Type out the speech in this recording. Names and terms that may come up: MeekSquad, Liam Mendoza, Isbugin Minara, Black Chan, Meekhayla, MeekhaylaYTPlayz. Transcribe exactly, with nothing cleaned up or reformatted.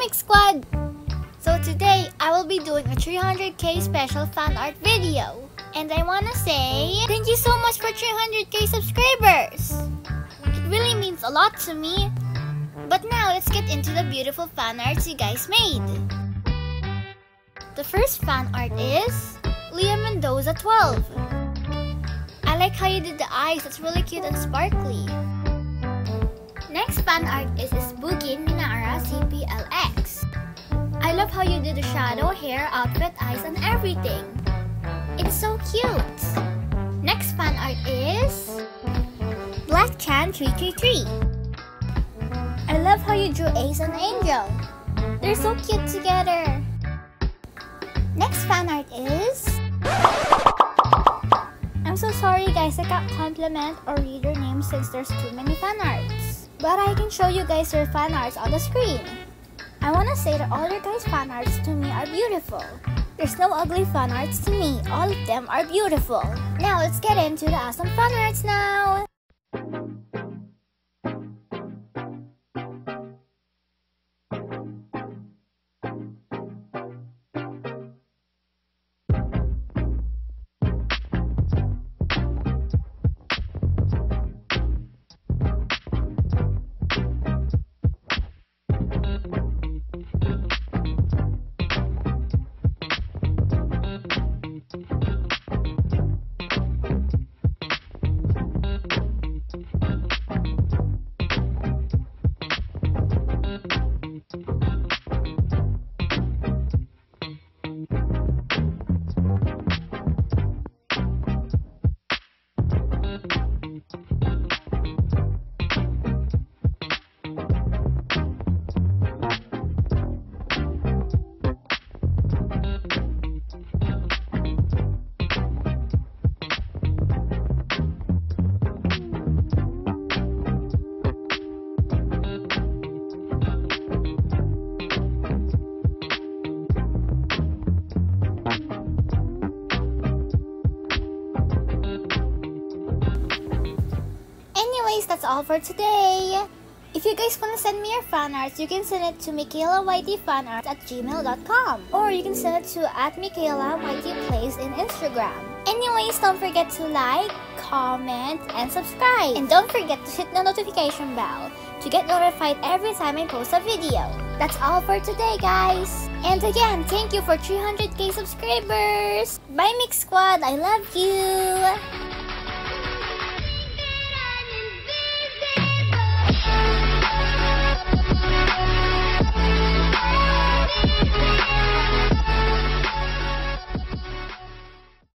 Comic Squad! So today, I will be doing a three hundred K special fan art video. And I wanna say, thank you so much for three hundred K subscribers! It really means a lot to me. But now, let's get into the beautiful fan arts you guys made. The first fan art is Liam Mendoza twelve. I like how you did the eyes, it's really cute and sparkly. Next fan art is Isbugin Minara C P L X. I love how you did the shadow, hair, outfit, eyes, and everything. It's so cute. Next fan art is Black Chan three three three. I love how you drew Ace and Angel. They're so cute together. Next fan art is... I'm so sorry guys, I can't compliment or read your names since there's too many fan arts. But I can show you guys your fan arts on the screen. I wanna say that all your guys' fan arts to me are beautiful. There's no ugly fan arts to me, all of them are beautiful. Now let's get into the awesome fan arts now! That's all for today. If you guys want to send me your fan arts, you can send it to Meekhayla Y T Fan Art at gmail dot com, or you can send it to at MeekhaylaYTPlayz in Instagram. Anyways, don't forget to like, comment, and subscribe. And don't forget to hit the notification bell to get notified every time I post a video. That's all for today, guys. And again, thank you for three hundred K subscribers. Bye, Meekh Squad. I love you.